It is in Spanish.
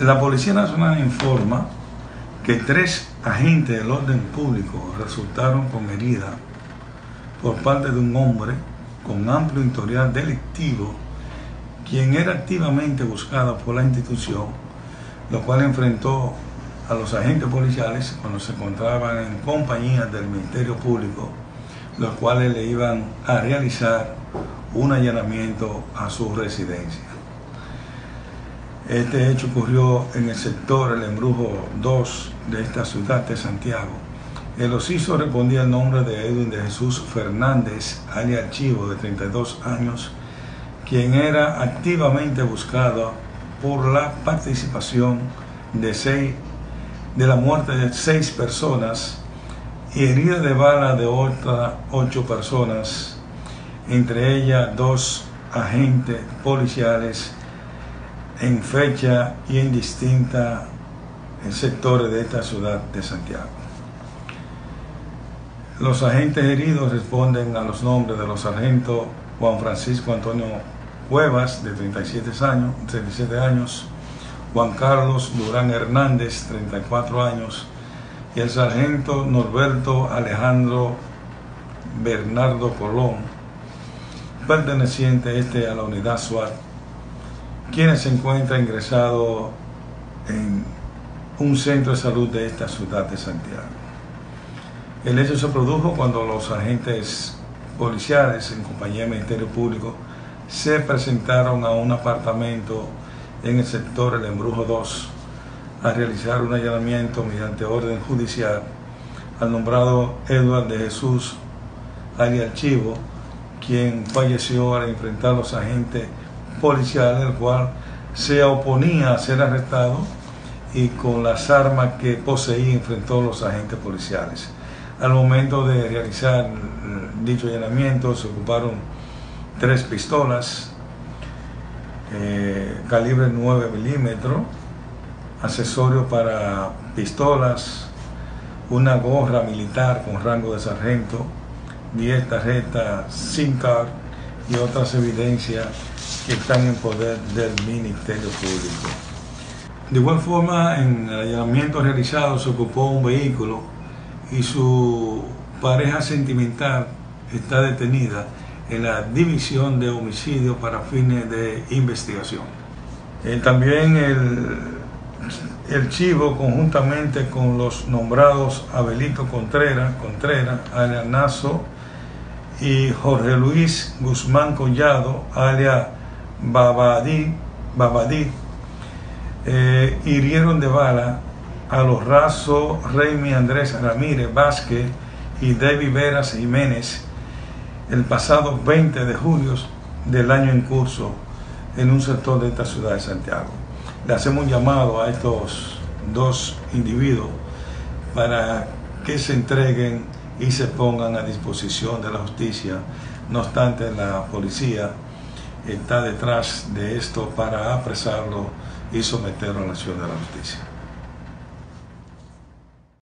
La Policía Nacional informa que 3 agentes del orden público resultaron con heridas por parte de un hombre con amplio historial delictivo, quien era activamente buscado por la institución, lo cual enfrentó a los agentes policiales cuando se encontraban en compañía del Ministerio Público, los cuales le iban a realizar un allanamiento a su residencia. Este hecho ocurrió en el sector El Embrujo 2 de esta ciudad de Santiago. El occiso respondía al nombre de Edwin de Jesús Fernández, alias El Chivo, de 32 años, quien era activamente buscado por la participación de la muerte de 6 personas y herida de bala de otras 8 personas, entre ellas 2 agentes policiales, en fecha y en distintos sectores de esta ciudad de Santiago. Los agentes heridos responden a los nombres de los sargentos Juan Francisco Antonio Cuevas, de 37 años, Juan Carlos Durán Hernández, 34 años, y el sargento Norberto Alejandro Bernardo Colón, perteneciente a la unidad SWAT, quienes se encuentran ingresados en un centro de salud de esta ciudad de Santiago. El hecho se produjo cuando los agentes policiales, en compañía del Ministerio Público, se presentaron a un apartamento en el sector El Embrujo 2 a realizar un allanamiento mediante orden judicial al nombrado Edwin de Jesús, alias El Chivo, quien falleció al enfrentar a los agentes policiales, el cual se oponía a ser arrestado y con las armas que poseía enfrentó a los agentes policiales. Al momento de realizar dicho allanamiento se ocuparon 3 pistolas calibre 9 milímetros, accesorios para pistolas, una gorra militar con rango de sargento, 10 tarjetas SIM card y otras evidencias que están en poder del Ministerio Público. De igual forma, en el allanamiento realizado se ocupó un vehículo y su pareja sentimental está detenida en la División de Homicidio para fines de investigación. También el Chivo, conjuntamente con los nombrados Abelito Contreras, Alanazo, y Jorge Luis Guzmán Collado, alias Babadí, hirieron de bala a los rasos Reymi Andrés Ramírez Vázquez y David Veras Jiménez el pasado 20 de julio del año en curso en un sector de esta ciudad de Santiago. Le hacemos un llamado a estos 2 individuos para que se entreguen y se pongan a disposición de la justicia. No obstante, la policía está detrás de esto para apresarlo y someterlo a la acción de la justicia.